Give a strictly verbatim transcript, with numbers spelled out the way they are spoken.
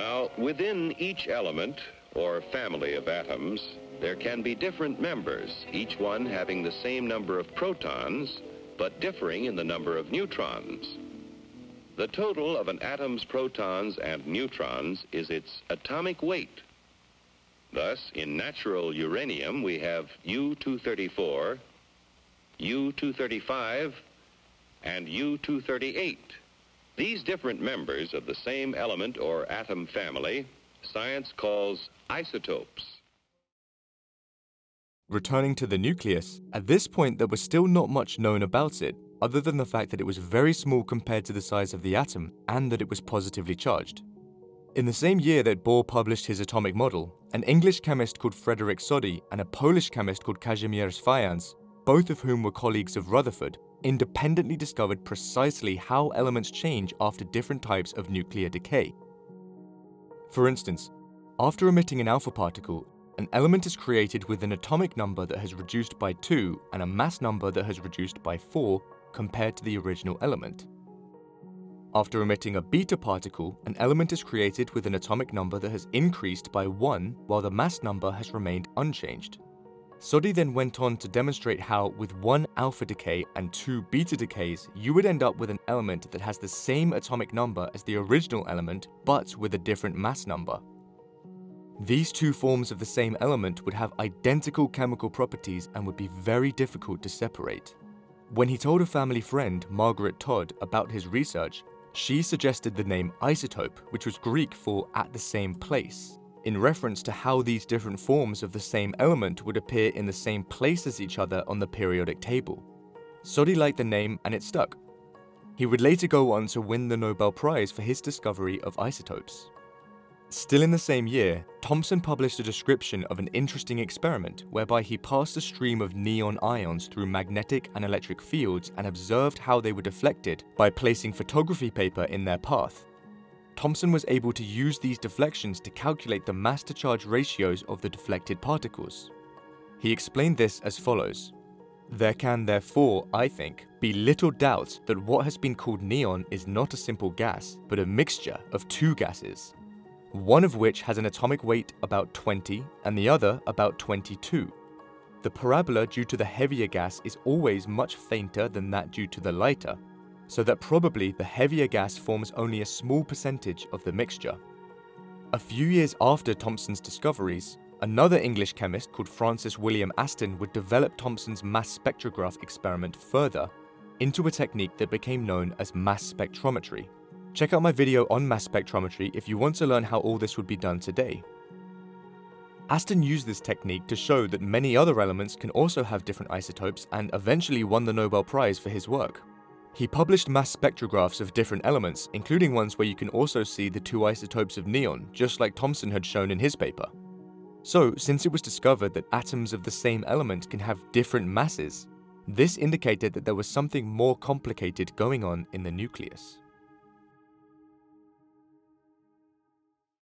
Now, within each element, or family of atoms, there can be different members, each one having the same number of protons, but differing in the number of neutrons. The total of an atom's protons and neutrons is its atomic weight. Thus, in natural uranium, we have U two thirty-four, U two thirty-five, and U two thirty-eight. These different members of the same element or atom family, science calls isotopes. Returning to the nucleus, at this point there was still not much known about it, other than the fact that it was very small compared to the size of the atom, and that it was positively charged. In the same year that Bohr published his atomic model, an English chemist called Frederick Soddy and a Polish chemist called Kazimierz Fajans, both of whom were colleagues of Rutherford, independently discovered precisely how elements change after different types of nuclear decay. For instance, after emitting an alpha particle, an element is created with an atomic number that has reduced by two and a mass number that has reduced by four compared to the original element. After emitting a beta particle, an element is created with an atomic number that has increased by one while the mass number has remained unchanged. Soddy then went on to demonstrate how, with one alpha decay and two beta decays, you would end up with an element that has the same atomic number as the original element, but with a different mass number. These two forms of the same element would have identical chemical properties and would be very difficult to separate. When he told a family friend, Margaret Todd, about his research, she suggested the name isotope, which was Greek for "at the same place," in reference to how these different forms of the same element would appear in the same place as each other on the periodic table. Soddy liked the name and it stuck. He would later go on to win the Nobel Prize for his discovery of isotopes. Still in the same year, Thomson published a description of an interesting experiment whereby he passed a stream of neon ions through magnetic and electric fields and observed how they were deflected by placing photography paper in their path. Thomson was able to use these deflections to calculate the mass-to-charge ratios of the deflected particles. He explained this as follows. There can therefore, I think, be little doubt that what has been called neon is not a simple gas, but a mixture of two gases, one of which has an atomic weight about twenty and the other about twenty-two. The parabola due to the heavier gas is always much fainter than that due to the lighter, so that probably the heavier gas forms only a small percentage of the mixture. A few years after Thomson's discoveries, another English chemist called Francis William Aston would develop Thomson's mass spectrograph experiment further into a technique that became known as mass spectrometry. Check out my video on mass spectrometry if you want to learn how all this would be done today. Aston used this technique to show that many other elements can also have different isotopes and eventually won the Nobel Prize for his work. He published mass spectrographs of different elements, including ones where you can also see the two isotopes of neon, just like Thomson had shown in his paper. So, since it was discovered that atoms of the same element can have different masses, this indicated that there was something more complicated going on in the nucleus.